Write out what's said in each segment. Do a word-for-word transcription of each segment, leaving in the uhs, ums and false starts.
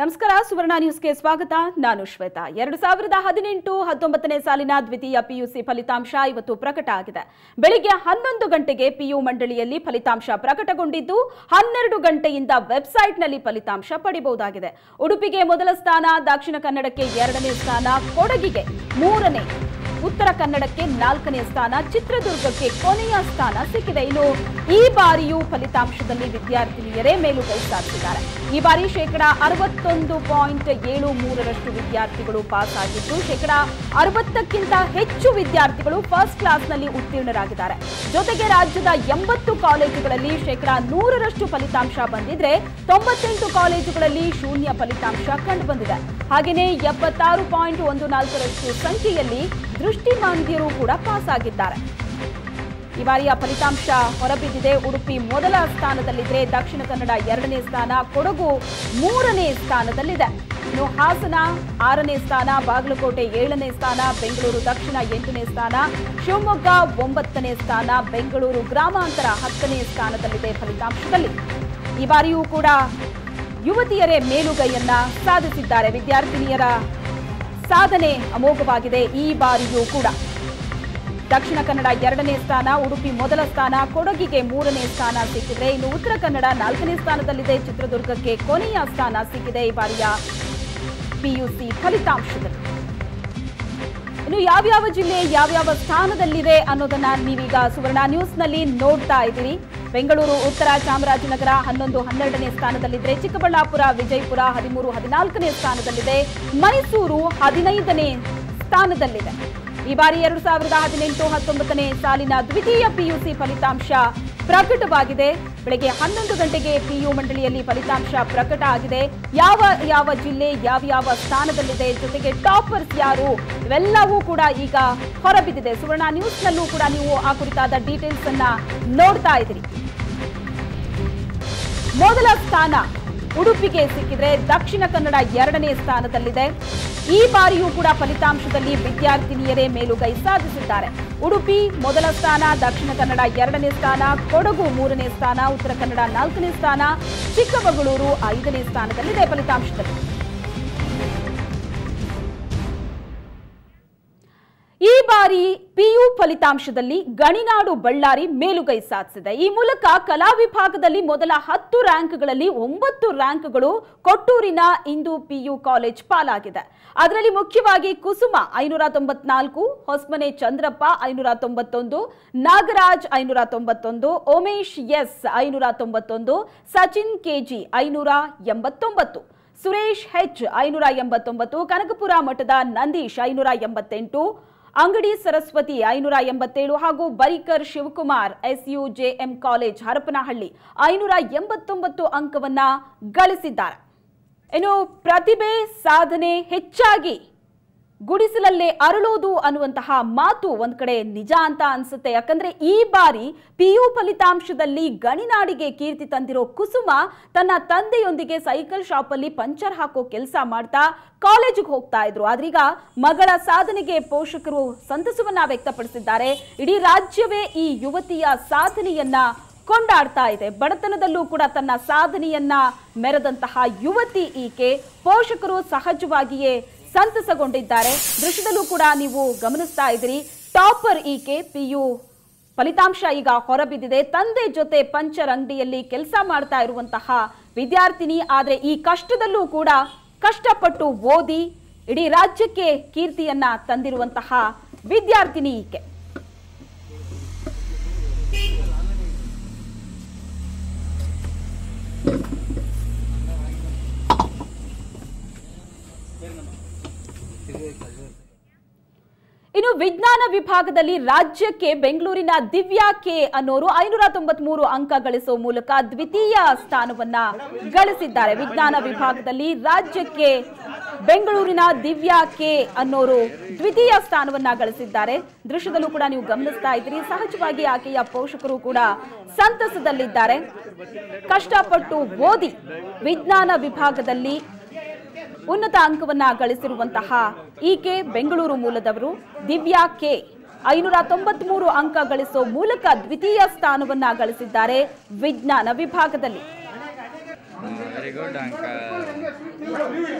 ನಮಸ್ಕಾರ ಸುವರ್ಣ ನ್ಯೂಸ್ಗೆ ಸ್ವಾಗತ ನಾನು ಶ್ವೇತಾ ಎರಡು ಸಾವಿರದ ಹದಿನೆಂಟು ಹತ್ತೊಂಬತ್ತನೇ ಸಾಲಿನ ದ್ವಿತೀಯ ಪಿಯುಸಿ ಫಲಿತಾಂಶ ಇವತ್ತು ಪ್ರಕಟ ಆಗಿದೆ ಬೆಳಿಗ್ಗೆ ಹನ್ನೊಂದು ಗಂಟೆಗೆ ಪಿಯು ಮಂಡಳಿಯಲ್ಲಿ ಫಲಿತಾಂಶ ಪ್ರಕಟಗೊಂಡಿದ್ದು ಹನ್ನೆರಡು ಗಂಟೆಯಿಂದ ವೆಬ್ಸೈಟ್ನಲ್ಲಿ ಫಲಿತಾಂಶ ಪಡೆಯಬಹುದಾಗಿದೆ ಉಡುಪಿಗೆ ಮೊದಲ ಸ್ಥಾನ ದಕ್ಷಿಣ ಕನ್ನಡಕ್ಕೆ ಎರಡನೇ ಸ್ಥಾನ ಕೊಡಗಿಗೆ ಮೂರನೇ ಉತ್ತರ ಕನ್ನಡಕ್ಕೆ ನಾಲ್ಕನೇ ಸ್ಥಾನ ಚಿತ್ರದುರ್ಗಕ್ಕೆ ಕೊನೆಯ ಸ್ಥಾನ ಸಿಕ್ಕಿದೆ ಇನ್ನು ಈ ಬಾರಿಯೂ ಫಲಿತಾಂಶದಲ್ಲಿ ವಿದ್ಯಾರ್ಥಿನಿಯರೇ ಮೇಲುಗೈ ಸಾಧಿಸಿದ್ದಾರೆ ಈ ಬಾರಿ ಶೇಕಡಾ ಅರವತ್ತೊಂದು ಪಾಯಿಂಟ್ ಏಳು ಮೂರರಷ್ಟು ವಿದ್ಯಾರ್ಥಿಗಳು ಪಾಸ್ ಆಗಿದ್ದು ಶೇಕಡಾ ಅರವತ್ತಕ್ಕಿಂತ ಹೆಚ್ಚು ವಿದ್ಯಾರ್ಥಿಗಳು ಫಸ್ಟ್ ಕ್ಲಾಸ್ನಲ್ಲಿ ಉತ್ತೀರ್ಣರಾಗಿದ್ದಾರೆ ಜೊತೆಗೆ ರಾಜ್ಯದ ಎಂಬತ್ತು ಕಾಲೇಜುಗಳಲ್ಲಿ ಶೇಕಡಾ ನೂರರಷ್ಟು ಫಲಿತಾಂಶ ಬಂದಿದ್ರೆ ತೊಂಬತ್ತೆಂಟು ಕಾಲೇಜುಗಳಲ್ಲಿ ಶೂನ್ಯ ಫಲಿತಾಂಶ ಕಂಡುಬಂದಿದೆ ಹಾಗೆಯೇ ಎಪ್ಪತ್ತಾರು ಪಾಯಿಂಟ್ ಒಂದು ನಾಲ್ಕರಷ್ಟು ಸಂಖ್ಯೆಯಲ್ಲಿ ದೃಷ್ಟಿಮಾಂದ್ಯರು ಕೂಡ ಪಾಸ್ ಆಗಿದ್ದಾರೆ ಈ ಬಾರಿಯ ಫಲಿತಾಂಶ ಹೊರಬಿದ್ದಿದೆ ಉಡುಪಿ ಮೊದಲ ಸ್ಥಾನದಲ್ಲಿದ್ದರೆ ದಕ್ಷಿಣ ಕನ್ನಡ ಎರಡನೇ ಸ್ಥಾನ ಕೊಡಗು ಮೂರನೇ ಸ್ಥಾನದಲ್ಲಿದೆ ಇನ್ನು ಹಾಸನ ಆರನೇ ಸ್ಥಾನ ಬಾಗಲಕೋಟೆ ಏಳನೇ ಸ್ಥಾನ ಬೆಂಗಳೂರು ದಕ್ಷಿಣ ಎಂಟನೇ ಸ್ಥಾನ ಶಿವಮೊಗ್ಗ ಒಂಬತ್ತನೇ ಸ್ಥಾನ ಬೆಂಗಳೂರು ಗ್ರಾಮಾಂತರ ಹತ್ತನೇ ಸ್ಥಾನದಲ್ಲಿದೆ ಫಲಿತಾಂಶದಲ್ಲಿ ಈ ಬಾರಿಯೂ ಕೂಡ ಯುವತಿಯರೇ ಮೇಲುಗೈಯನ್ನ ಸಾಧಿಸಿದ್ದಾರೆ ವಿದ್ಯಾರ್ಥಿನಿಯರ ಸಾಧನೆ ಅಮೋಘವಾಗಿದೆ ಈ ಬಾರಿಯೂ ಕೂಡ ದಕ್ಷಿಣ ಕನ್ನಡ ಎರಡನೇ ಸ್ಥಾನ ಉಡುಪಿ ಮೊದಲ ಸ್ಥಾನ ಕೊಡಗಿಗೆ ಮೂರನೇ ಸ್ಥಾನ ಸಿಕ್ಕಿದೆ ಇನ್ನು ಉತ್ತರ ಕನ್ನಡ ನಾಲ್ಕನೇ ಸ್ಥಾನದಲ್ಲಿದೆ ಚಿತ್ರದುರ್ಗಕ್ಕೆ ಕೊನೆಯ ಸ್ಥಾನ ಸಿಕ್ಕಿದೆ ಈ ಬಾರಿಯ ಪಿಯುಸಿ ಫಲಿತಾಂಶದಲ್ಲಿ ಇನ್ನು ಯಾವ್ಯಾವ ಜಿಲ್ಲೆ ಯಾವ್ಯಾವ ಸ್ಥಾನದಲ್ಲಿದೆ ಅನ್ನೋದನ್ನ ನೀವೀಗ ಸುವರ್ಣ ನ್ಯೂಸ್ನಲ್ಲಿ ನೋಡ್ತಾ ಇದ್ದೀರಿ ಬೆಂಗಳೂರು ಉತ್ತರ ಚಾಮರಾಜನಗರ ಹನ್ನೊಂದು ಹನ್ನೆರಡನೇ ಸ್ಥಾನದಲ್ಲಿದ್ದರೆ ಚಿಕ್ಕಬಳ್ಳಾಪುರ ವಿಜಯಪುರ ಹದಿಮೂರು ಹದಿನಾಲ್ಕನೇ ಸ್ಥಾನದಲ್ಲಿದೆ ಮೈಸೂರು ಹದಿನೈದನೇ ಸ್ಥಾನದಲ್ಲಿದೆ ಈ ಬಾರಿ ಎರಡು ಸಾವಿರದ ಹದಿನೆಂಟು ಹತ್ತೊಂಬತ್ತನೇ ಸಾಲಿನ ದ್ವಿತೀಯ ಪಿಯುಸಿ ಫಲಿತಾಂಶ ಪ್ರಕಟವಾಗಿದೆ ಬೆಳಗ್ಗೆ ಹನ್ನೊಂದು ಗಂಟೆಗೆ ಪಿಯು ಮಂಡಳಿಯಲ್ಲಿ ಫಲಿತಾಂಶ ಪ್ರಕಟ ಆಗಿದೆ ಯಾವ ಯಾವ ಜಿಲ್ಲೆ ಯಾವ ಯಾವ ಸ್ಥಾನದಲ್ಲಿದೆ ಜೊತೆಗೆ ಟಾಪರ್ಸ್ ಯಾರು ಇವೆಲ್ಲವೂ ಕೂಡ ಈಗ ಹೊರಬಿದ್ದಿದೆ ಸುವರ್ಣ ನ್ಯೂಸ್ನಲ್ಲೂ ಕೂಡ ನೀವು ಆ ಕುರಿತಾದ ಡೀಟೇಲ್ಸ್ ಅನ್ನ ನೋಡ್ತಾ ಇದ್ದೀರಿ ಮೊದಲ ಸ್ಥಾನ ಉಡುಪಿಗೆ ಸಿಕ್ಕಿದ್ರೆ ದಕ್ಷಿಣ ಕನ್ನಡ ಎರಡನೇ ಸ್ಥಾನದಲ್ಲಿದೆ ಈ ಬಾರಿಯೂ ಕೂಡ ಫಲಿತಾಂಶದಲ್ಲಿ ವಿದ್ಯಾರ್ಥಿನಿಯರೇ ಮೇಲುಗೈ ಸಾಧಿಸಿದ್ದಾರೆ ಉಡುಪಿ ಮೊದಲ ಸ್ಥಾನ ದಕ್ಷಿಣ ಕನ್ನಡ ಎರಡನೇ ಸ್ಥಾನ ಕೊಡಗು ಮೂರನೇ ಸ್ಥಾನ ಉತ್ತರ ಕನ್ನಡ ನಾಲ್ಕನೇ ಸ್ಥಾನ ಚಿಕ್ಕಮಗಳೂರು ಐದನೇ ಸ್ಥಾನದಲ್ಲಿದೆ ಫಲಿತಾಂಶದಲ್ಲಿ ಈ ಬಾರಿ ಪಿಯು ಫಲಿತಾಂಶದಲ್ಲಿ ಗಣಿನಾಡು ಬಳ್ಳಾರಿ ಮೇಲುಗೈ ಸಾಧಿಸಿದೆ ಈ ಮೂಲಕ ಕಲಾ ವಿಭಾಗದಲ್ಲಿ ಮೊದಲ ಹತ್ತು ರ್ಯಾಂಕ್ಗಳಲ್ಲಿ ಒಂಬತ್ತು ರ್ಯಾಂಕ್ಗಳು ಕೊಟ್ಟೂರಿನ ಇಂದು ಪಿಯು ಕಾಲೇಜ್ ಪಾಲಾಗಿದೆ ಅದರಲ್ಲಿ ಮುಖ್ಯವಾಗಿ ಕುಸುಮ ಐನೂರ ತೊಂಬತ್ನಾಲ್ಕು ಹೊಸಮನೆ ಚಂದ್ರಪ್ಪ ಐನೂರ ತೊಂಬತ್ತೊಂದು ನಾಗರಾಜ್ ಐನೂರ ತೊಂಬತ್ತೊಂದು ಉಮೇಶ್ ಎಸ್ ಐನೂರ ತೊಂಬತ್ತೊಂದು ಸಚಿನ್ ಕೆಜಿ ಐನೂರ ಎಂಬತ್ತೊಂಬತ್ತು ಸುರೇಶ್ ಹೆಚ್ ಐನೂರ ಎಂಬತ್ತೊಂಬತ್ತು ಕನಕಪುರ ಮಠದ ನಂದೀಶ್ ಐನೂರ ಎಂಬತ್ತೆಂಟು ಅಂಗಡಿ ಸರಸ್ವತಿ ಐನೂರ ಎಂಬತ್ತೇಳು ಹಾಗೂ Barikar Shivakumar S U J M college Harapanahalli ಐನೂರ ಎಂಬತ್ತೊಂಬತ್ತು ಅಂಕವನ್ನ ಗಳಿಸಿದ್ದಾರೆ ಇನ್ನು ಪ್ರತಿಭೆ ಸಾಧನೆ ಹೆಚ್ಚಾಗಿ ಗುಡಿಸಲಲ್ಲೇ ಅರಳೋದು ಅನ್ನುವಂತಹ ಮಾತು ಒಂದ್ ಕಡೆ ನಿಜ ಅಂತ ಅನ್ಸುತ್ತೆ ಯಾಕಂದ್ರೆ ಈ ಬಾರಿ ಪಿಯು ಫಲಿತಾಂಶದಲ್ಲಿ ಗಣಿನಾಡಿಗೆ ಕೀರ್ತಿ ತಂದಿರೋ ಕುಸುಮ ತನ್ನ ತಂದೆಯೊಂದಿಗೆ ಸೈಕಲ್ ಶಾಪಲ್ಲಿ ಪಂಚರ್ ಹಾಕೋ ಕೆಲಸ ಮಾಡ್ತಾ ಕಾಲೇಜಿಗೆ ಹೋಗ್ತಾ ಇದ್ರು ಆದ್ರೀಗ ಮಗಳ ಸಾಧನೆಗೆ ಪೋಷಕರು ಸಂತಸವನ್ನ ವ್ಯಕ್ತಪಡಿಸಿದ್ದಾರೆ ಇಡೀ ರಾಜ್ಯವೇ ಈ ಯುವತಿಯ ಸಾಧನೆಯನ್ನ ಕೊಂಡಾಡ್ತಾ ಇದೆ ಬಡತನದಲ್ಲೂ ಕೂಡ ತನ್ನ ಸಾಧನೆಯನ್ನ ಮೆರೆದಂತಹ ಯುವತಿ ಈಕೆ ಪೋಷಕರು ಸಹಜವಾಗಿಯೇ ಸಂತಸಗೊಂಡಿದ್ದಾರೆ ದೃಶ್ಯದಲ್ಲೂ ಕೂಡ ನೀವು ಗಮನಿಸ್ತಾ ಇದ್ದೀರಿ ಟಾಪರ್ ಈಕೆ ಪಿಯು ಫಲಿತಾಂಶ ಈಗ ಹೊರಬಿದ್ದಿದೆ ತಂದೆ ಜೊತೆ ಪಂಚರ್ ಅಂಗಡಿಯಲ್ಲಿ ಕೆಲಸ ಮಾಡ್ತಾ ಇರುವಂತಹ ವಿದ್ಯಾರ್ಥಿನಿ ಆದರೆ ಈ ಕಷ್ಟದಲ್ಲೂ ಕೂಡ ಕಷ್ಟಪಟ್ಟು ಓದಿ ಇಡೀ ರಾಜ್ಯಕ್ಕೆ ಕೀರ್ತಿಯನ್ನ ತಂದಿರುವಂತಹ ವಿದ್ಯಾರ್ಥಿನಿ ಈಕೆ ಇನ್ನು ವಿಜ್ಞಾನ ವಿಭಾಗದಲ್ಲಿ ರಾಜ್ಯಕ್ಕೆ ಬೆಂಗಳೂರಿನ ದಿವ್ಯಾ ಕೆ ಅನ್ನೋರು ಐನೂರ ತೊಂಬತ್ ಮೂರು ಅಂಕ ಗಳಿಸುವ ಮೂಲಕ ದ್ವಿತೀಯ ಸ್ಥಾನವನ್ನ ಗಳಿಸಿದ್ದಾರೆ ವಿಜ್ಞಾನ ವಿಭಾಗದಲ್ಲಿ ರಾಜ್ಯಕ್ಕೆ ಬೆಂಗಳೂರಿನ ದಿವ್ಯಾ ಕೆ ಅನ್ನೋರು ದ್ವಿತೀಯ ಸ್ಥಾನವನ್ನ ಗಳಿಸಿದ್ದಾರೆ ದೃಶ್ಯದಲ್ಲೂ ಕೂಡ ನೀವು ಗಮನಿಸ್ತಾ ಇದ್ದೀರಿ ಸಹಜವಾಗಿ ಆಕೆಯ ಪೋಷಕರು ಕೂಡ ಸಂತಸದಲ್ಲಿದ್ದಾರೆ ಕಷ್ಟಪಟ್ಟು ಓದಿ ವಿಜ್ಞಾನ ವಿಭಾಗದಲ್ಲಿ ಉನ್ನತ ಅಂಕವನ್ನ ಗಳಿಸಿರುವಂತಹ ಈಕೆ ಬೆಂಗಳೂರು ಮೂಲದವರು ದಿವ್ಯಾ ಕೆ ಐನೂರ ತೊಂಬತ್ ಮೂರು ಅಂಕ ಗಳಿಸುವ ಮೂಲಕ ದ್ವಿತೀಯ ಸ್ಥಾನವನ್ನ ಗಳಿಸಿದ್ದಾರೆ ವಿಜ್ಞಾನ ವಿಭಾಗದಲ್ಲಿ Very good, Uncle. Very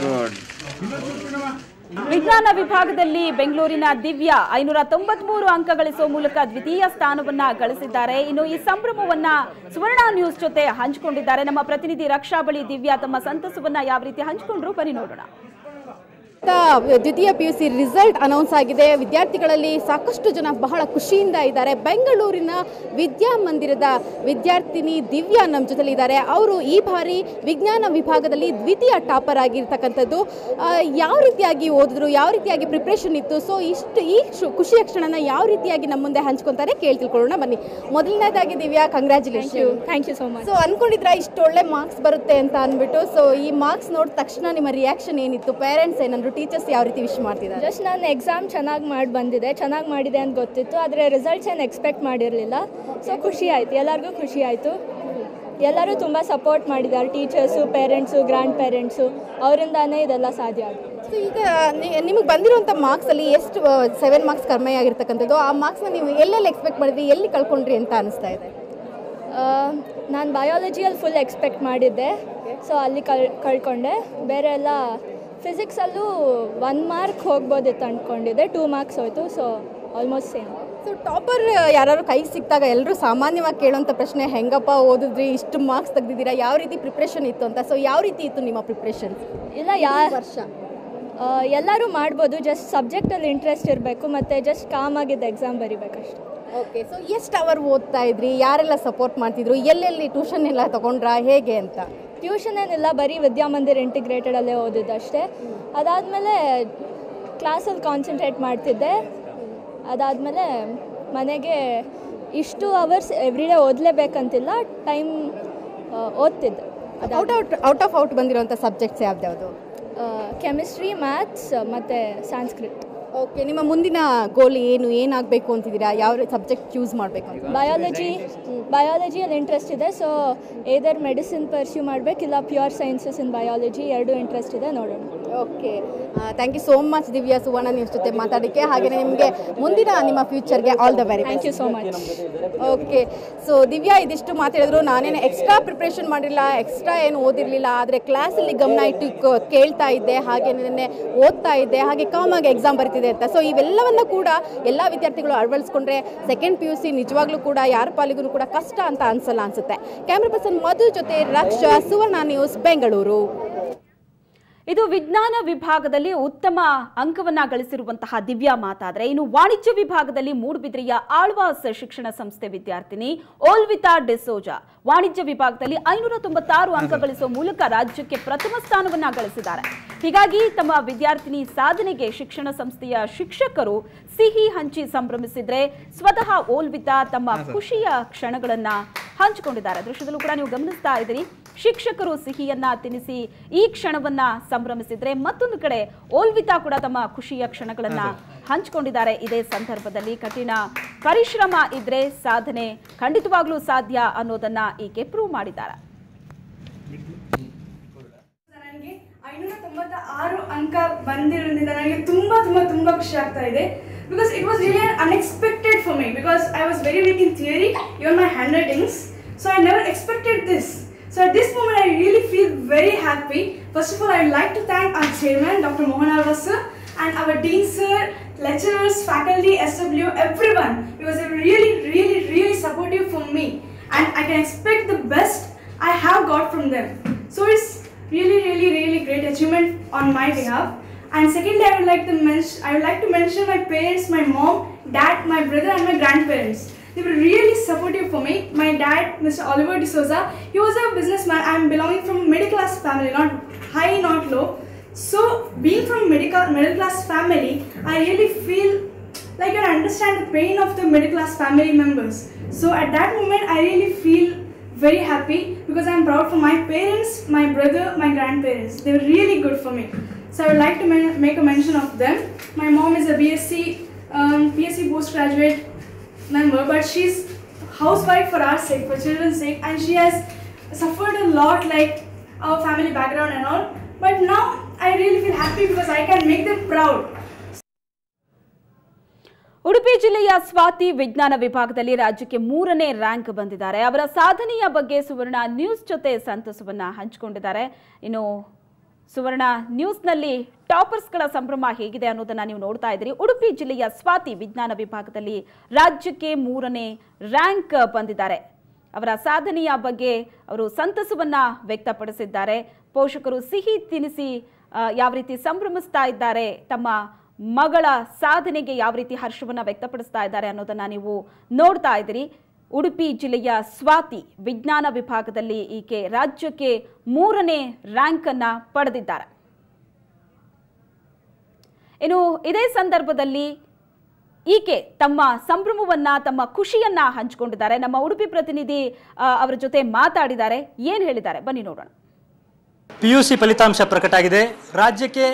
good. ವಿಜ್ಞಾನ ವಿಭಾಗದಲ್ಲಿ ಬೆಂಗಳೂರಿನ ದಿವ್ಯಾ ಐನೂರ ತೊಂಬತ್ತಮೂರು ಅಂಕ ಗಳಿಸುವ ಮೂಲಕ ದ್ವಿತೀಯ ಸ್ಥಾನವನ್ನ ಗಳಿಸಿದ್ದಾರೆ. ಇನ್ನು ಈ ಸಂಭ್ರಮವನ್ನ ಸುವರ್ಣ ನ್ಯೂಸ್ ಜೊತೆ ಹಂಚಿಕೊಂಡಿದ್ದಾರೆ ನಮ್ಮ ಪ್ರತಿನಿಧಿ ರಕ್ಷಾ ಬಳಿ. ದಿವ್ಯಾ ತಮ್ಮ ಸಂತಸವನ್ನ ಯಾವ ರೀತಿ ಹಂಚಿಕೊಂಡ್ರು ಬನ್ನಿ ನೋಡೋಣ. ದ್ವಿತೀಯ P U C result announce ಆಗಿದೆ. ವಿದ್ಯಾರ್ಥಿಗಳಲ್ಲಿ ಸಾಕಷ್ಟು ಜನ ಬಹಳ ಖುಷಿಯಿಂದ ಇದ್ದಾರೆ. ಬೆಂಗಳೂರಿನ ವಿದ್ಯಾಮಂದಿರದ ವಿದ್ಯಾರ್ಥಿನಿ ದಿವ್ಯಾ ನಮ್ಮ ಜೊತೆಲಿ ಇದ್ದಾರೆ. ಅವರು ಈ ಬಾರಿ ವಿಜ್ಞಾನ ವಿಭಾಗದಲ್ಲಿ ದ್ವಿತೀಯ ಟಾಪರ್ ಆಗಿರ್ತಕ್ಕಂಥದ್ದು. ಯಾವ ರೀತಿಯಾಗಿ ಓದಿದ್ರು, ಯಾವ ರೀತಿಯಾಗಿ ಪ್ರಿಪ್ರೇಷನ್ ಇತ್ತು, ಸೊ ಇಷ್ಟು ಈ ಖುಷಿಯ ಕ್ಷಣನ ಯಾವ ರೀತಿಯಾಗಿ ನಮ್ಮ ಮುಂದೆ ಹಂಚ್ಕೊತಾರೆ ಕೇಳಿ ತಿಳ್ಕೊಳ್ಳೋಣ ಬನ್ನಿ. ಮೊದಲನೇದಾಗಿ Divya, congratulation. Thank you so much. So ಅಂದ್ಕೊಂಡಿದ್ರೆ ಇಷ್ಟು ಒಳ್ಳೆ ಮಾರ್ಕ್ಸ್ ಬರುತ್ತೆ ಅಂತ ಅಂದ್ಬಿಟ್ಟು, ಸೊ ಈ ಮಾರ್ಕ್ಸ್ ನೋಡಿದ ತಕ್ಷಣ ನಿಮ್ಮ ರಿಯಾಕ್ಷನ್ ಏನಿತ್ತು? ಪೇರೆಂಟ್ಸ್ ಏನಂದ್ರು, ಟೀಚರ್ಸ್ ಯಾವ ರೀತಿ ವಿಶ್ ಮಾಡ್ತಿದ್ದಾರೆ? ಜಸ್ಟ್ ನಾನು ಎಕ್ಸಾಮ್ ಚೆನ್ನಾಗಿ ಮಾಡಿ ಬಂದಿದೆ, ಚೆನ್ನಾಗಿ ಮಾಡಿದೆ ಅಂತ ಗೊತ್ತಿತ್ತು, ಆದರೆ ರಿಸಲ್ಟ್ಸ್ ಏನು ಎಕ್ಸ್ಪೆಕ್ಟ್ ಮಾಡಿರಲಿಲ್ಲ. ಸೊ ಖುಷಿ ಆಯಿತು, ಎಲ್ಲರಿಗೂ ಖುಷಿ ಆಯಿತು. ಎಲ್ಲರೂ ತುಂಬ ಸಪೋರ್ಟ್ ಮಾಡಿದ್ದಾರೆ, ಟೀಚರ್ಸು, ಪೇರೆಂಟ್ಸು, ಗ್ರ್ಯಾಂಡ್ ಪೇರೆಂಟ್ಸು, ಅವರಿಂದಾನೇ ಇದೆಲ್ಲ ಸಾಧ್ಯ ಆಯಿತು. ಸೊ ಈಗ ನಿಮಗೆ ಬಂದಿರುವಂಥ ಮಾರ್ಕ್ಸಲ್ಲಿ ಎಷ್ಟು ಸೆವೆನ್ ಮಾರ್ಕ್ಸ್ ಕಡಿಮೆ ಆಗಿರ್ತಕ್ಕಂಥದ್ದು, ಆ ಮಾರ್ಕ್ಸ್ನ ನೀವು ಎಲ್ಲೆಲ್ಲಿ ಎಕ್ಸ್ಪೆಕ್ಟ್ ಮಾಡಿದ್ರಿ, ಎಲ್ಲಿ ಕಳ್ಕೊಂಡ್ರಿ ಅಂತ ಅನಿಸ್ತಾ ಇದೆ? ನಾನು ಬಯಾಲಜಿಯಲ್ಲಿ ಫುಲ್ ಎಕ್ಸ್ಪೆಕ್ಟ್ ಮಾಡಿದ್ದೆ, ಸೊ ಅಲ್ಲಿ ಕಳ್ ಕಳ್ಕೊಂಡೆ ಬೇರೆ ಎಲ್ಲ ಫಿಸಿಕ್ಸಲ್ಲೂ ಒನ್ ಮಾರ್ಕ್ ಹೋಗ್ಬೋದಿತ್ತು ಅಂದ್ಕೊಂಡಿದ್ದೆ, ಟೂ ಮಾರ್ಕ್ಸ್ ಹೋಯಿತು. So almost same. So topper ಯಾರು ಕೈಗೆ ಸಿಕ್ಕಿದಾಗ ಎಲ್ಲರೂ ಸಾಮಾನ್ಯವಾಗಿ ಕೇಳೋಂಥ ಪ್ರಶ್ನೆ, ಹೆಂಗಪ್ಪ ಓದಿದ್ರಿ, ಇಷ್ಟು ಮಾರ್ಕ್ಸ್ ತೆಗೆದಿದ್ದೀರಾ, ಯಾವ ರೀತಿ ಪ್ರಿಪ್ರೇಷನ್ ಇತ್ತು ಅಂತ. ಸೊ ಯಾವ ರೀತಿ ಇತ್ತು ನಿಮ್ಮ ಪ್ರಿಪ್ರೇಷನ್? ಇಲ್ಲ ಯಾರು ವರ್ಷ ಎಲ್ಲರೂ ಮಾಡ್ಬೋದು, ಜಸ್ಟ್ ಸಬ್ಜೆಕ್ಟಲ್ಲಿ ಇಂಟ್ರೆಸ್ಟ್ ಇರಬೇಕು ಮತ್ತು ಜಸ್ಟ್ ಕಾಮಾಗಿದ್ದ ಎಕ್ಸಾಮ್ ಬರೀಬೇಕಷ್ಟೆ. ಓಕೆ, ಸೊ ಎಷ್ಟು ಅವರ್ ಓದ್ತಾ ಇದ್ರಿ, ಯಾರೆಲ್ಲ ಸಪೋರ್ಟ್ ಮಾಡ್ತಿದ್ರು, ಎಲ್ಲೆಲ್ಲಿ ಟ್ಯೂಷನ್ ಎಲ್ಲ ತೊಗೊಂಡ್ರಾ, ಹೇಗೆ ಅಂತ? ಟ್ಯೂಷನ್ ಏನಿಲ್ಲ, ಬರೀ ವಿದ್ಯಾಮಂದಿರ್ ಇಂಟಿಗ್ರೇಟೆಡಲ್ಲೇ ಓದಿದ್ದಷ್ಟೇ. ಅದಾದಮೇಲೆ ಕ್ಲಾಸಲ್ಲಿ ಕಾನ್ಸಂಟ್ರೇಟ್ ಮಾಡ್ತಿದ್ದೆ. ಅದಾದಮೇಲೆ ಮನೆಗೆ ಇಷ್ಟು ಅವರ್ಸ್ ಎವ್ರಿಡೇ ಓದಲೇಬೇಕಂತಿಲ್ಲ, ಟೈಮ್ ಓದ್ತಿದ್ದೆ. Out out out of out ಬಂದಿರೋಂಥ ಸಬ್ಜೆಕ್ಟ್ಸ್ ಯಾವ್ದ್ಯಾವುದು? ಕೆಮಿಸ್ಟ್ರಿ, ಮ್ಯಾಥ್ಸ್ ಮತ್ತು ಸಂಸ್ಕೃತ. ಓಕೆ, ನಿಮ್ಮ ಮುಂದಿನ ಗೋಲ್ ಏನು, ಏನಾಗಬೇಕು ಅಂತಿದ್ದೀರಾ, ಯಾವ ಸಬ್ಜೆಕ್ಟ್ ಚೂಸ್ ಮಾಡಬೇಕು? ಬಯಾಲಜಿ ಬಯಾಲಜಿಯಲ್ಲಿ ಇಂಟ್ರೆಸ್ಟ್ ಇದೆ, ಸೊ ಏದರ್ ಮೆಡಿಸಿನ್ ಪರ್ಸ್ಯೂ ಮಾಡಬೇಕಿಲ್ಲ ಪ್ಯೂರ್ ಸೈನ್ಸಸ್ ಇನ್ ಬಯಾಲಜಿ, ಎರಡೂ ಇಂಟ್ರೆಸ್ಟ್ ಇದೆ, ನೋಡೋಣ. Okay, thank you so much Divya, Suvarna news ಜೊತೆ ಮಾತಾಡೋಕ್ಕೆ. ಹಾಗೆಯೇ ನಿಮಗೆ ಮುಂದಿನ ನಿಮ್ಮ ಫ್ಯೂಚರ್ಗೆ all the very thank you so much. Okay, so Divya ಇದಿಷ್ಟು ಮಾತಾಡಿದ್ರು. ನಾನೇನು ಎಕ್ಸ್ಟ್ರಾ ಪ್ರಿಪ್ರೇಷನ್ ಮಾಡಿರಲಿಲ್ಲ, ಎಕ್ಸ್ಟ್ರಾ ಏನು ಓದಿರಲಿಲ್ಲ, ಆದರೆ ಕ್ಲಾಸಲ್ಲಿ ಗಮನ ಇಟ್ಟು ಕೇಳ್ತಾ ಇದ್ದೆ, ಹಾಗೆ ನಿನ್ನೆ ಓದ್ತಾ ಇದ್ದೆ, ಹಾಗೆ ಕಾಮಾಗಿ ಎಕ್ಸಾಮ್ ಬರ್ತಿದೆ ಅಂತ. ಸೊ ಇವೆಲ್ಲವನ್ನು ಕೂಡ ಎಲ್ಲ ವಿದ್ಯಾರ್ಥಿಗಳು ಅಳವಡಿಸ್ಕೊಂಡ್ರೆ ಸೆಕೆಂಡ್ ಪಿ ಯು ಸಿ ನಿಜವಾಗ್ಲೂ ಕೂಡ ಯಾರ ಪಾಲಿಗೂ ಕೂಡ ಕಷ್ಟ ಅಂತ ಅನ್ಸಲ್ಲ ಅನ್ಸುತ್ತೆ. ಕ್ಯಾಮ್ರಾ ಪರ್ಸನ್ ಮಧು ಜೊತೆ ರಕ್ಷಾ, ಸುವರ್ಣ ನ್ಯೂಸ್, ಬೆಂಗಳೂರು. ಇದು ವಿಜ್ಞಾನ ವಿಭಾಗದಲ್ಲಿ ಉತ್ತಮ ಅಂಕವನ್ನ ಗಳಿಸಿರುವಂತಹ ದಿವ್ಯಾ ಮಾತಾದ್ರೆ, ಇನ್ನು ವಾಣಿಜ್ಯ ವಿಭಾಗದಲ್ಲಿ ಮೂಡುಬಿದ್ರೆಯ ಆಳ್ವಾಸ್ ಶಿಕ್ಷಣ ಸಂಸ್ಥೆ ವಿದ್ಯಾರ್ಥಿನಿ ಓಲ್ವಿತಾ ಡಿಸೋಜಾ ವಾಣಿಜ್ಯ ವಿಭಾಗದಲ್ಲಿ ಐನೂರ ತೊಂಬತ್ತಾರು ಅಂಕ ಗಳಿಸುವ ಮೂಲಕ ರಾಜ್ಯಕ್ಕೆ ಪ್ರಥಮ ಸ್ಥಾನವನ್ನ ಗಳಿಸಿದ್ದಾರೆ. ಹೀಗಾಗಿ ತಮ್ಮ ವಿದ್ಯಾರ್ಥಿನಿ ಸಾಧನೆಗೆ ಶಿಕ್ಷಣ ಸಂಸ್ಥೆಯ ಶಿಕ್ಷಕರು ಸಿಹಿ ಹಂಚಿ ಸಂಭ್ರಮಿಸಿದ್ರೆ, ಸ್ವತಃ ಓಲ್ವಿತಾ ತಮ್ಮ ಖುಷಿಯ ಕ್ಷಣಗಳನ್ನ ಹಂಚಿಕೊಂಡಿದ್ದಾರೆ. ದೃಶ್ಯದಲ್ಲೂ ಕೂಡ ನೀವು ಗಮನಿಸ್ತಾ ಇದ್ದೀರಿ, ಶಿಕ್ಷಕರು ಸಿಹಿಯನ್ನ ತಿನ್ನಿಸಿ ಈ ಕ್ಷಣವನ್ನ ಸಂಭ್ರಮಿಸಿದ್ರೆ, ಮತ್ತೊಂದು ಕಡೆ ಓಲ್ವಿತಾ ಕೂಡ ತಮ್ಮ ಖುಷಿಯ ಕ್ಷಣಗಳನ್ನ ಹಂಚಿಕೊಂಡಿದ್ದಾರೆ. ಇದೇ ಸಂದರ್ಭದಲ್ಲಿ ಕಠಿಣ ಪರಿಶ್ರಮ ಇದ್ರೆ ಸಾಧನೆ ಖಂಡಿತವಾಗ್ಲೂ ಸಾಧ್ಯ ಅನ್ನೋದನ್ನ ಈಕೆ ಪ್ರೂವ್ ಮಾಡಿದ್ದಾರೆ. ನನಗೆ ಐನೂರ ತೊಂಬತ್ತ ಆರು ಅಂಕ ಬಂದಿರೋದ್ರಿಂದ ನನಗೆ ತುಂಬಾ ತುಂಬಾ ತುಂಬಾ ಖುಷಿ ಆಗ್ತಾ ಇದೆ. Because it was really unexpected for me, because I was very weak in theory, even my handwritings, so I never expected this. So at this moment I really feel very happy. First of all, I would like to thank our chairman Doctor Mohan Alva sir and our dean sir, lecturers, faculty, S W, everyone, because they were really really really supportive for me and I can expect the best I have got from them. So it's really really really great achievement on my behalf. And secondly, I would like to mention I would like to mention my parents, my mom, dad, my brother and my grandparents. They were really supportive for me. My dad, Mister Oliver D'Souza, he was a businessman. I am belonging from middle class family, not high, not low. So, being from middle middle class family, I really feel like I understand the pain of the middle class family members. So, at that moment, I really feel very happy because I am proud for my parents, my brother, my grandparents. They were really good for me. So, I would like to make a mention of them. My mom is a B S c, um, B S c postgraduate member, but she's housewife for our sake, for children's sake, and she has suffered a lot, like our family background and all. But now I really feel happy because I can make them proud. Udupi ಜಿಲ್ಲೆಯ ಸ್ವಾತಿ ವಿಜ್ಞಾನ ವಿಭಾಗದಲ್ಲಿ ರಾಜ್ಯಕ್ಕೆ ಮೂರನೇ rank ಬಂದಿದ್ದಾರೆ. ಅವರ ಸಾಧನೆಯ ಬಗ್ಗೆ ಸುವರ್ಣ news ಜೊತೆ ಸಂತಸವನ್ನು ಹಂಚಿಕೊಂಡಿದ್ದಾರೆ. ಇನ್ನು ಸುವರ್ಣ ನ್ಯೂಸ್ನಲ್ಲಿ ಟಾಪರ್ಸ್ಗಳ ಸಂಭ್ರಮ ಹೇಗಿದೆ ಅನ್ನೋದನ್ನು ನೀವು ನೋಡ್ತಾ ಇದ್ದೀರಿ. ಉಡುಪಿ ಜಿಲ್ಲೆಯ ಸ್ವಾತಿ ವಿಜ್ಞಾನ ವಿಭಾಗದಲ್ಲಿ ರಾಜ್ಯಕ್ಕೆ ಮೂರನೇ ರ್ಯಾಂಕ್ ಬಂದಿದ್ದಾರೆ. ಅವರ ಸಾಧನೆಯ ಬಗ್ಗೆ ಅವರು ಸಂತಸವನ್ನು ವ್ಯಕ್ತಪಡಿಸಿದ್ದಾರೆ. ಪೋಷಕರು ಸಿಹಿ ತಿನಿಸಿ ಯಾವ ರೀತಿ ಸಂಭ್ರಮಿಸ್ತಾ ಇದ್ದಾರೆ, ತಮ್ಮ ಮಗಳ ಸಾಧನೆಗೆ ಯಾವ ರೀತಿ ಹರ್ಷವನ್ನು ವ್ಯಕ್ತಪಡಿಸ್ತಾ ಇದ್ದಾರೆ ಅನ್ನೋದನ್ನು ನೀವು ನೋಡ್ತಾ ಇದ್ದೀರಿ. ಉಡುಪಿ ಜಿಲ್ಲೆಯ ಸ್ವಾತಿ ವಿಜ್ಞಾನ ವಿಭಾಗದಲ್ಲಿ ಈಕೆ ರಾಜ್ಯಕ್ಕೆ ಮೂರನೇ ರ್ಯಾಂಕನ್ನು ಪಡೆದಿದ್ದಾರೆ. ಇನ್ನು ಇದೇ ಸಂದರ್ಭದಲ್ಲಿ ಈಕೆ ತಮ್ಮ ಸಂಭ್ರಮವನ್ನು, ತಮ್ಮ ಖುಷಿಯನ್ನು ಹಂಚಿಕೊಂಡಿದ್ದಾರೆ. ನಮ್ಮ ಉಡುಪಿ ಪ್ರತಿನಿಧಿ ಅವರ ಜೊತೆ ಮಾತಾಡಿದ್ದಾರೆ. ಏನು ಹೇಳಿದ್ದಾರೆ ಬನ್ನಿ ನೋಡೋಣ. ಪಿಯುಸಿ ಫಲಿತಾಂಶ ಪ್ರಕಟ ಆಗಿದೆ. ರಾಜ್ಯಕ್ಕೆ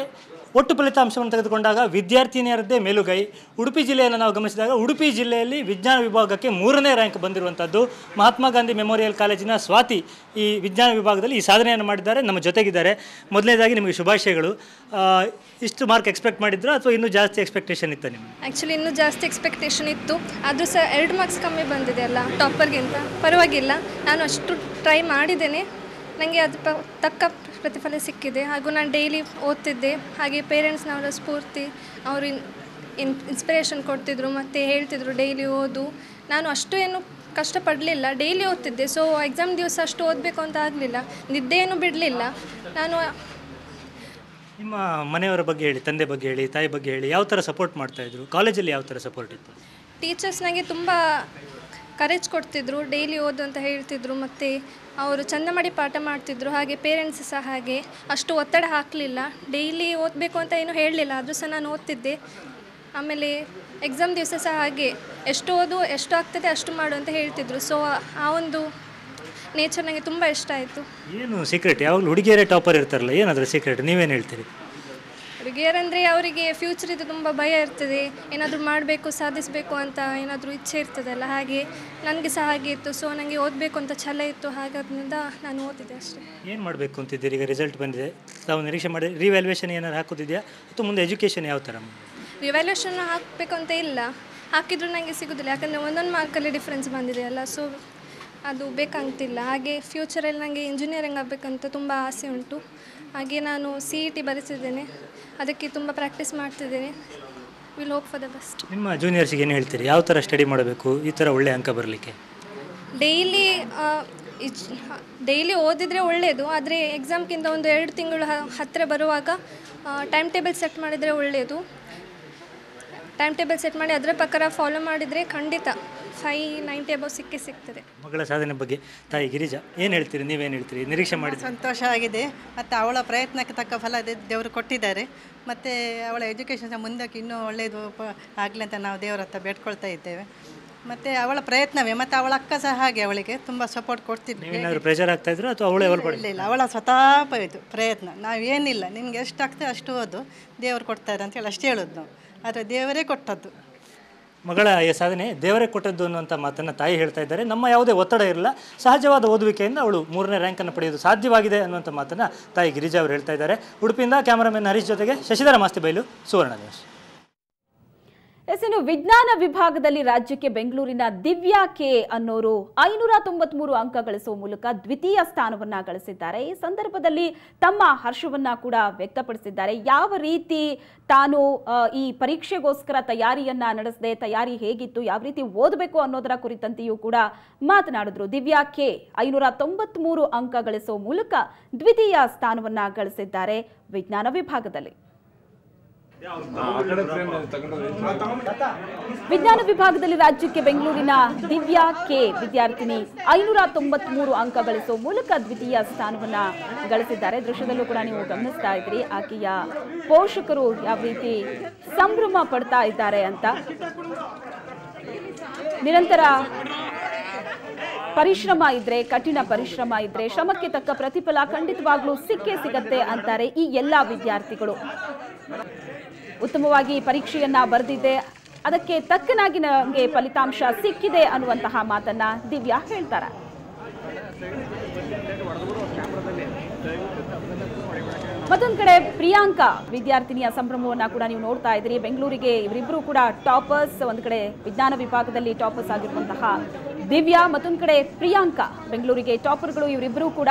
ಒಟ್ಟು ಫಲಿತಾಂಶವನ್ನು ತೆಗೆದುಕೊಂಡಾಗ ವಿದ್ಯಾರ್ಥಿನಿಯರದ್ದೇ ಮೇಲುಗೈ. ಉಡುಪಿ ಜಿಲ್ಲೆಯನ್ನು ನಾವು ಗಮನಿಸಿದಾಗ ಉಡುಪಿ ಜಿಲ್ಲೆಯಲ್ಲಿ ವಿಜ್ಞಾನ ವಿಭಾಗಕ್ಕೆ ಮೂರನೇ ರ್ಯಾಂಕ್ ಬಂದಿರುವಂಥದ್ದು. ಮಹಾತ್ಮ ಗಾಂಧಿ ಮೆಮೋರಿಯಲ್ ಕಾಲೇಜಿನ ಸ್ವಾತಿ ಈ ವಿಜ್ಞಾನ ವಿಭಾಗದಲ್ಲಿ ಈ ಸಾಧನೆಯನ್ನು ಮಾಡಿದ್ದಾರೆ. ನಮ್ಮ ಜೊತೆಗಿದ್ದಾರೆ. ಮೊದಲನೇದಾಗಿ ನಿಮಗೆ ಶುಭಾಶಯಗಳು. ಇಷ್ಟು ಮಾರ್ಕ್ ಎಕ್ಸ್ಪೆಕ್ಟ್ ಮಾಡಿದ್ರು ಅಥವಾ ಇನ್ನೂ ಜಾಸ್ತಿ ಎಕ್ಸ್ಪೆಕ್ಟೇಷನ್ ಇತ್ತು ನಿಮಗೆ? ಆ್ಯಕ್ಚುಲಿ ಇನ್ನೂ ಜಾಸ್ತಿ ಎಕ್ಸ್ಪೆಕ್ಟೇಷನ್ ಇತ್ತು, ಆದರೂ ಸಹ ಎರಡು ಮಾರ್ಕ್ಸ್ ಕಮ್ಮಿ ಬಂದಿದೆ ಅಲ್ಲ ಟಾಪರ್ಗಿಂತ. ಪರವಾಗಿಲ್ಲ, ನಾನು ಅಷ್ಟು ಟ್ರೈ ಮಾಡಿದ್ದೇನೆ. ನನಗೆ ಅದು ಪ ತಕ್ಕ ಪ್ರತಿಫಲ ಸಿಕ್ಕಿದೆ. ಹಾಗೂ ನಾನು ಡೈಲಿ ಓದ್ತಿದ್ದೆ. ಹಾಗೆ ಪೇರೆಂಟ್ಸ್ನವರ ಸ್ಫೂರ್ತಿ, ಅವರು ಇನ್ ಇನ್ಸ್ಪಿರೇಷನ್ ಕೊಡ್ತಿದ್ರು ಮತ್ತು ಹೇಳ್ತಿದ್ರು ಡೈಲಿ ಓದು. ನಾನು ಅಷ್ಟು ಏನು ಕಷ್ಟಪಡಲಿಲ್ಲ, ಡೈಲಿ ಓದ್ತಿದ್ದೆ. ಸೊ ಎಕ್ಸಾಮ್ ದಿವಸ ಅಷ್ಟು ಓದಬೇಕು ಅಂತ ಆಗಲಿಲ್ಲ, ನಿದ್ದೆ ಏನೂ ಬಿಡಲಿಲ್ಲ ನಾನು. ನಿಮ್ಮ ಮನೆಯವರ ಬಗ್ಗೆ ಹೇಳಿ, ತಂದೆ ಬಗ್ಗೆ ಹೇಳಿ, ತಾಯಿ ಬಗ್ಗೆ ಹೇಳಿ, ಯಾವ ಥರ ಸಪೋರ್ಟ್ ಮಾಡ್ತಾಯಿದ್ರು? ಕಾಲೇಜಲ್ಲಿ ಯಾವ ಥರ ಸಪೋರ್ಟ್ ಇತ್ತು? ಟೀಚರ್ಸ್ ನನಗೆ ತುಂಬ ಕರೇಜ್ ಕೊಡ್ತಿದ್ರು, ಡೈಲಿ ಓದು ಅಂತ ಹೇಳ್ತಿದ್ರು. ಮತ್ತು ಅವರು ಚೆಂದ ಮಾಡಿ ಪಾಠ ಮಾಡ್ತಿದ್ರು. ಹಾಗೆ ಪೇರೆಂಟ್ಸ್ ಸಹ ಹಾಗೆ ಅಷ್ಟು ಒತ್ತಡ ಹಾಕಲಿಲ್ಲ. ಡೈಲಿ ಓದಬೇಕು ಅಂತ ಏನೂ ಹೇಳಲಿಲ್ಲ, ಆದರೂ ಸಹ ನಾನು ಓದ್ತಿದ್ದೆ. ಆಮೇಲೆ ಎಕ್ಸಾಮ್ ದಿವಸ ಸಹ ಹಾಗೆ ಎಷ್ಟು ಓದು, ಎಷ್ಟು ಆಗ್ತದೆ ಅಷ್ಟು ಮಾಡು ಅಂತ ಹೇಳ್ತಿದ್ರು. ಸೊ ಆ ಒಂದು ನೇಚರ್ ನನಗೆ ತುಂಬ ಇಷ್ಟ ಆಯಿತು. ಏನು ಸೀಕ್ರೆಟ್? ಯಾವಾಗಲೂ ಹುಡುಗಿಯರೇ ಟಾಪರ್ ಇರ್ತಾರಲ್ಲ, ಏನಾದರೂ ಸೀಕ್ರೆಟ್ ನೀವೇನು ಹೇಳ್ತೀರಿ? ಹುಡುಗಿಯರಂದರೆ ಅವರಿಗೆ ಫ್ಯೂಚರಿದ್ದು ತುಂಬ ಭಯ ಇರ್ತದೆ, ಏನಾದರೂ ಮಾಡಬೇಕು ಸಾಧಿಸಬೇಕು ಅಂತ ಏನಾದರೂ ಇಚ್ಛೆ ಇರ್ತದಲ್ಲ, ಹಾಗೆ ನನಗೆ ಸಹ ಹಾಗೆ ಇತ್ತು. ಸೊ ನನಗೆ ಓದಬೇಕು ಅಂತ ಛಲ ಇತ್ತು, ಹಾಗಾದ್ರಿಂದ ನಾನು ಓದಿದೆ ಅಷ್ಟೇ. ಏನು ಮಾಡಬೇಕು ಅಂತಿದ್ದೀರಿ? ಈಗ ರಿಸಲ್ಟ್ ಬಂದಿದೆ, ತಾವು ನಿರೀಕ್ಷೆ ಮಾಡಿ ರಿವ್ಯಾಲ್ಯೂಯೇಷನ್ ಏನಾದ್ರು ಹಾಕೋದಿದೆಯಾ ಅಥವಾ ಮುಂದೆ ಎಜುಕೇಷನ್ ಯಾವ ಥರ? ರಿವ್ಯಾಲ್ಯೂಯೇಷನ್ ಹಾಕಬೇಕು ಅಂತ ಇಲ್ಲ, ಹಾಕಿದರೂ ನನಗೆ ಸಿಗೋದಿಲ್ಲ, ಯಾಕಂದರೆ ಒಂದೊಂದು ಮಾರ್ಕಲ್ಲಿ ಡಿಫ್ರೆನ್ಸ್ ಬಂದಿದೆಯಲ್ಲ. ಸೊ ಅದು ಬೇಕಾಗ್ತಿಲ್ಲ. ಹಾಗೆ ಫ್ಯೂಚರಲ್ಲಿ ನನಗೆ ಇಂಜಿನಿಯರಿಂಗ್ ಆಗಬೇಕಂತ ತುಂಬ ಆಸೆ ಉಂಟು. ಹಾಗೆ ನಾನು ಸಿ ಇ ಟಿ ಬರೆಸಿದ್ದೇನೆ, ಅದಕ್ಕೆ ತುಂಬ ಪ್ರಾಕ್ಟೀಸ್ ಮಾಡ್ತಿದ್ದೇನೆ. Will hope for the best. ನಿಮ್ಮ ಜೂನಿಯರ್ಸಿಗೆ ಏನು ಹೇಳ್ತೀರಿ? ಯಾವ ಥರ ಸ್ಟಡಿ ಮಾಡಬೇಕು ಈ ಥರ ಒಳ್ಳೆಯ ಅಂಕ ಬರಲಿಕ್ಕೆ? ಡೈಲಿ ಡೈಲಿ ಓದಿದರೆ ಒಳ್ಳೆಯದು, ಆದರೆ ಎಕ್ಸಾಮ್ಗಿಂತ ಒಂದು ಎರಡು ತಿಂಗಳು ಹತ್ತಿರ ಬರುವಾಗ ಟೈಮ್ ಟೇಬಲ್ ಸೆಟ್ ಮಾಡಿದರೆ ಒಳ್ಳೆಯದು. ಟೈಮ್ ಟೇಬಲ್ ಸೆಟ್ ಮಾಡಿ ಅದರ ಪ್ರಕಾರ ಫಾಲೋ ಮಾಡಿದರೆ ಖಂಡಿತ ಫೈ ನೈಂಟಿ ಅಬೌವ್ ಸಿಕ್ಕೇ ಸಿಗ್ತದೆ. ಮಗಳ ಸಾಧನೆ ಬಗ್ಗೆ ತಾಯಿ ಗಿರಿಜಾ ಏನು ಹೇಳ್ತೀರಿ, ನೀವೇನು ಹೇಳ್ತೀರಿ? ನಿರೀಕ್ಷೆ ಮಾಡಿ ಸಂತೋಷ ಆಗಿದೆ. ಮತ್ತು ಅವಳ ಪ್ರಯತ್ನಕ್ಕೆ ತಕ್ಕ ಫಲ ದೇವರು ಕೊಟ್ಟಿದ್ದಾರೆ. ಮತ್ತು ಅವಳ ಎಜುಕೇಷನ್ ಮುಂದಕ್ಕೆ ಇನ್ನೂ ಒಳ್ಳೆಯದು ಆಗಲಿ ಅಂತ ನಾವು ದೇವರ ಹತ್ರ ಬೇಡ್ಕೊಳ್ತಾ ಇದ್ದೇವೆ. ಮತ್ತು ಅವಳ ಪ್ರಯತ್ನವೇ, ಮತ್ತು ಅವಳ ಅಕ್ಕ ಸಹ ಹಾಗೆ ಅವಳಿಗೆ ತುಂಬ ಸಪೋರ್ಟ್ ಕೊಡ್ತಿದ್ವಿ. ಪ್ರೆಷರ್ ಆಗ್ತಾಯಿದ್ರು ಅಥವಾ ಅವಳೇ ಇಲ್ಲ? ಅವಳ ಸ್ವತಾಪ ಇದು ಪ್ರಯತ್ನ. ನಾವೇನಿಲ್ಲ, ನಿಮ್ಗೆ ಎಷ್ಟು ಆಗ್ತದೆ ಅಷ್ಟು ಓದು, ದೇವರು ಕೊಡ್ತಾರೆ ಅಂತೇಳಿ ಅಷ್ಟು ಹೇಳೋದು ನಾವು. ಆದರೆ ದೇವರೇ ಕೊಟ್ಟದ್ದು, ಮಗಳ ಈ ಸಾಧನೆ ದೇವರೇ ಕೊಟ್ಟದ್ದು ಅನ್ನುವಂಥ ಮಾತನ್ನು ತಾಯಿ ಹೇಳ್ತಾ ಇದ್ದಾರೆ. ನಮ್ಮ ಯಾವುದೇ ಒತ್ತಡ ಇರಲ್ಲ, ಸಹಜವಾದ ಓದುವಿಕೆಯಿಂದ ಅವಳು ಮೂರನೇ ರ್ಯಾಂಕನ್ನು ಪಡೆಯೋದು ಸಾಧ್ಯವಾಗಿದೆ ಅನ್ನುವಂಥ ಮಾತನ್ನು ತಾಯಿ ಗಿರಿಜಾ ಅವರು ಹೇಳ್ತಾ ಇದ್ದಾರೆ. ಉಡುಪಿಯಿಂದ ಕ್ಯಾಮರಾಮನ್ ಹರೀಶ್ ಜೊತೆಗೆ ಶಶಿಧರ ಮಾಸ್ತಿಬೈಲು, ಸುವರ್ಣ ನ್ಯೂಸ್. ಎಸ್, ಇನ್ನು ವಿಜ್ಞಾನ ವಿಭಾಗದಲ್ಲಿ ರಾಜ್ಯಕ್ಕೆ ಬೆಂಗಳೂರಿನ ದಿವ್ಯಾ ಕೆ ಅನ್ನೋರು ಐನೂರ ತೊಂಬತ್ತ್ ಮೂರು ಅಂಕ ಗಳಿಸುವ ಮೂಲಕ ದ್ವಿತೀಯ ಸ್ಥಾನವನ್ನು ಗಳಿಸಿದ್ದಾರೆ. ಈ ಸಂದರ್ಭದಲ್ಲಿ ತಮ್ಮ ಹರ್ಷವನ್ನು ಕೂಡ ವ್ಯಕ್ತಪಡಿಸಿದ್ದಾರೆ. ಯಾವ ರೀತಿ ತಾನು ಈ ಪರೀಕ್ಷೆಗೋಸ್ಕರ ತಯಾರಿಯನ್ನು ನಡೆಸದೆ, ತಯಾರಿ ಹೇಗಿತ್ತು, ಯಾವ ರೀತಿ ಓದಬೇಕು ಅನ್ನೋದರ ಕುರಿತಂತೆಯೂ ಕೂಡ ಮಾತನಾಡಿದ್ರು. ದಿವ್ಯಾ ಕೆ ಐನೂರ ತೊಂಬತ್ತ್ ಮೂರು ಅಂಕ ಗಳಿಸುವ ಮೂಲಕ ದ್ವಿತೀಯ ಸ್ಥಾನವನ್ನು ಗಳಿಸಿದ್ದಾರೆ ವಿಜ್ಞಾನ ವಿಭಾಗದಲ್ಲಿ. ವಿಜ್ಞಾನ ವಿಭಾಗದಲ್ಲಿ ರಾಜ್ಯಕ್ಕೆ ಬೆಂಗಳೂರಿನ ದಿವ್ಯಾ ಕೆ ವಿದ್ಯಾರ್ಥಿನಿ ಐನೂರ ತೊಂಬತ್ತ್ ಮೂರು ಅಂಕ ಗಳಿಸುವ ಮೂಲಕ ದ್ವಿತೀಯ ಸ್ಥಾನವನ್ನ ಗಳಿಸಿದ್ದಾರೆ. ದೃಶ್ಯದಲ್ಲೂ ಕೂಡ ನೀವು ಗಮನಿಸ್ತಾ ಇದ್ರಿ ಆಕೆಯ ಪೋಷಕರು ಯಾವ ರೀತಿ ಸಂಭ್ರಮ ಪಡ್ತಾ ಇದ್ದಾರೆ ಅಂತ. ನಿರಂತರ ಪರಿಶ್ರಮ ಇದ್ರೆ, ಕಠಿಣ ಪರಿಶ್ರಮ ಇದ್ರೆ, ಶ್ರಮಕ್ಕೆ ತಕ್ಕ ಪ್ರತಿಫಲ ಖಂಡಿತವಾಗ್ಲೂ ಸಿಕ್ಕೇ ಸಿಗತ್ತೆ ಅಂತಾರೆ ಈ ಎಲ್ಲ ವಿದ್ಯಾರ್ಥಿಗಳು. ಉತ್ತಮವಾಗಿ ಪರೀಕ್ಷೆಯನ್ನ ಬರೆದಿದೆ, ಅದಕ್ಕೆ ತಕ್ಕನಾಗಿ ನಮಗೆ ಫಲಿತಾಂಶ ಸಿಕ್ಕಿದೆ ಅನ್ನುವಂತಹ ಮಾತನ್ನ ದಿವ್ಯಾ ಹೇಳ್ತಾರೆ. ಮತ್ತೊಂದು ಕಡೆ ಪ್ರಿಯಾಂಕಾ ವಿದ್ಯಾರ್ಥಿನಿಯ ಸಂಭ್ರಮವನ್ನು ಕೂಡ ನೀವು ನೋಡ್ತಾ ಇದ್ದೀರಿ. ಬೆಂಗಳೂರಿಗೆ ಇವರಿಬ್ಬರು ಕೂಡ ಟಾಪರ್ಸ್, ಒಂದು ಕಡೆ ವಿಜ್ಞಾನ ವಿಭಾಗದಲ್ಲಿ ಟಾಪರ್ಸ್ ಆಗಿರುವಂತಹ ದಿವ್ಯಾ, ಮತ್ತೊಂದು ಕಡೆ ಪ್ರಿಯಾಂಕಾ ಬೆಂಗಳೂರಿಗೆ ಟಾಪರ್ಗಳು. ಇವರಿಬ್ಬರೂ ಕೂಡ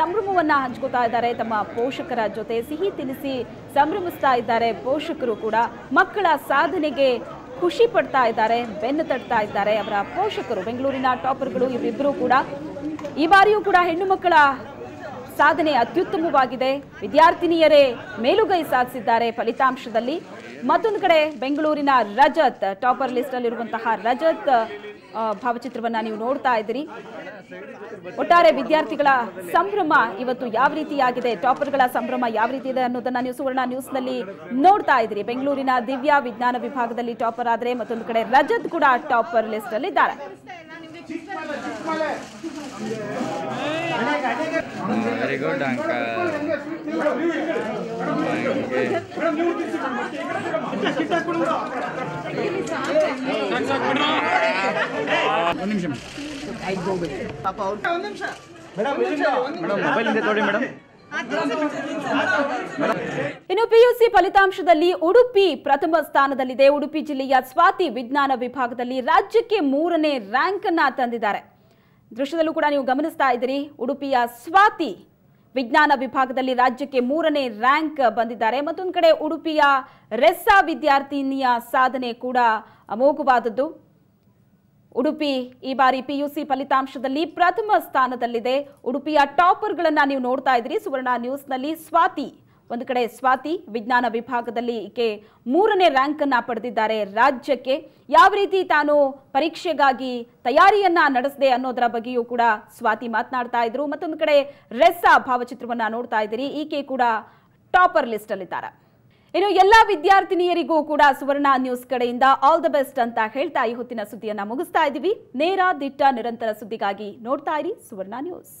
ಸಂಭ್ರಮವನ್ನು ಹಂಚ್ಕೋತಾ ಇದ್ದಾರೆ, ತಮ್ಮ ಪೋಷಕರ ಜೊತೆ ಸಿಹಿ ತಿನಿಸಿ ಸಂಭ್ರಮಿಸ್ತಾ ಇದ್ದಾರೆ. ಪೋಷಕರು ಕೂಡ ಮಕ್ಕಳ ಸಾಧನೆಗೆ ಖುಷಿ ಪಡ್ತಾ ಇದ್ದಾರೆ, ಬೆನ್ನು ತಟ್ತಾ ಇದ್ದಾರೆ ಅವರ ಪೋಷಕರು. ಬೆಂಗಳೂರಿನ ಟಾಪರ್ಗಳು ಇವರಿಬ್ಬರೂ ಕೂಡ ಈ ಬಾರಿಯೂ ಕೂಡ ಹೆಣ್ಣು ಮಕ್ಕಳ ಸಾಧನೆ ಅತ್ಯುತ್ತಮವಾಗಿದೆ, ವಿದ್ಯಾರ್ಥಿನಿಯರೇ ಮೇಲುಗೈ ಸಾಧಿಸಿದ್ದಾರೆ ಫಲಿತಾಂಶದಲ್ಲಿ. ಮತ್ತೊಂದು ಕಡೆ ಬೆಂಗಳೂರಿನ ರಜತ್, ಟಾಪರ್ ಲಿಸ್ಟಲ್ಲಿರುವಂತಹ ರಜತ್ ಭಾವಚಿತ್ರವನ್ನು ನೀವು ನೋಡ್ತಾ ಇದ್ದೀರಿ. ಒಟ್ಟಾರೆ ವಿದ್ಯಾರ್ಥಿಗಳ ಸಂಭ್ರಮ ಇವತ್ತು ಯಾವ ರೀತಿಯಾಗಿದೆ, ಟಾಪರ್ಗಳ ಸಂಭ್ರಮ ಯಾವ ರೀತಿ ಇದೆ ಅನ್ನೋದನ್ನ ನೀವು ಸುವರ್ಣ ನ್ಯೂಸ್ನಲ್ಲಿ ನೋಡ್ತಾ ಇದ್ದೀರಿ. ಬೆಂಗಳೂರಿನ ದಿವ್ಯಾ ವಿಜ್ಞಾನ ವಿಭಾಗದಲ್ಲಿ ಟಾಪರ್ ಆದರೆ, ಮತ್ತೊಂದು ಕಡೆ ರಜತ್ ಕೂಡ ಟಾಪರ್ ಲಿಸ್ಟಲ್ಲಿದ್ದಾರೆ. ವೆರಿ ಗುಡ್ ಇನ್ನು ಪಿಯುಸಿ ಫಲಿತಾಂಶದಲ್ಲಿ ಉಡುಪಿ ಪ್ರಥಮ ಸ್ಥಾನದಲ್ಲಿದೆ. ಉಡುಪಿ ಜಿಲ್ಲೆಯ ಸ್ವಾತಿ ವಿಜ್ಞಾನ ವಿಭಾಗದಲ್ಲಿ ರಾಜ್ಯಕ್ಕೆ ಮೂರನೇ ರ್ಯಾಂಕ್ ಅನ್ನ ತಂದಿದ್ದಾರೆ. ದೃಶ್ಯದಲ್ಲೂ ಕೂಡ ನೀವು ಗಮನಿಸ್ತಾ ಇದ್ದೀರಿ, ಉಡುಪಿಯ ಸ್ವಾತಿ ವಿಜ್ಞಾನ ವಿಭಾಗದಲ್ಲಿ ರಾಜ್ಯಕ್ಕೆ ಮೂರನೇ ರ್ಯಾಂಕ್ ಬಂದಿದ್ದಾರೆ. ಮತ್ತೊಂದು ಕಡೆ ಉಡುಪಿಯ ರೆಸ್ಸಾ ವಿದ್ಯಾರ್ಥಿನಿಯ ಸಾಧನೆ ಕೂಡ ಅಮೋಘವಾದದ್ದು. ಉಡುಪಿ ಈ ಬಾರಿ ಪಿಯುಸಿ ಫಲಿತಾಂಶದಲ್ಲಿ ಪ್ರಥಮ ಸ್ಥಾನದಲ್ಲಿದೆ. ಉಡುಪಿಯ ಟಾಪರ್ಗಳನ್ನು ನೀವು ನೋಡ್ತಾ ಇದ್ದೀರಿ ಸುವರ್ಣ ನ್ಯೂಸ್ನಲ್ಲಿ. ಸ್ವಾತಿ, ಒಂದು ಕಡೆ ಸ್ವಾತಿ ವಿಜ್ಞಾನ ವಿಭಾಗದಲ್ಲಿ ಈಕೆ ಮೂರನೇ ರ್ಯಾಂಕನ್ನು ಪಡೆದಿದ್ದಾರೆ ರಾಜ್ಯಕ್ಕೆ. ಯಾವ ರೀತಿ ತಾನು ಪರೀಕ್ಷೆಗಾಗಿ ತಯಾರಿಯನ್ನ ನಡೆಸಿದೆ ಅನ್ನೋದರ ಬಗ್ಗೆಯೂ ಕೂಡ ಸ್ವಾತಿ ಮಾತನಾಡ್ತಾ ಇದ್ರು. ಮತ್ತೊಂದು ಕಡೆ ರೆಸ್ಸಾ ಭಾವಚಿತ್ರವನ್ನು ನೋಡ್ತಾ ಇದ್ದೀರಿ, ಈಕೆ ಕೂಡ ಟಾಪರ್ ಲಿಸ್ಟಲ್ಲಿದ್ದಾರೆ. ಇನ್ನು ಎಲ್ಲ ವಿದ್ಯಾರ್ಥಿನಿಯರಿಗೂ ಕೂಡ ಸುವರ್ಣ ನ್ಯೂಸ್ ಕಡೆಯಿಂದ ಆಲ್ ದ ಬೆಸ್ಟ್ ಅಂತ ಹೇಳ್ತಾ ಈ ಹೊತ್ತಿನ ಸುದ್ದಿಯನ್ನು ಮುಗಿಸ್ತಾ ಇದ್ದೀವಿ. ನೇರ ದಿಟ್ಟ ನಿರಂತರ ಸುದ್ದಿಗಾಗಿ ನೋಡ್ತಾ ಇರಿ ಸುವರ್ಣ ನ್ಯೂಸ್.